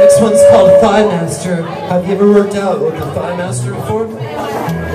Next one's called Thighmaster. Have you ever worked out with a Thighmaster before?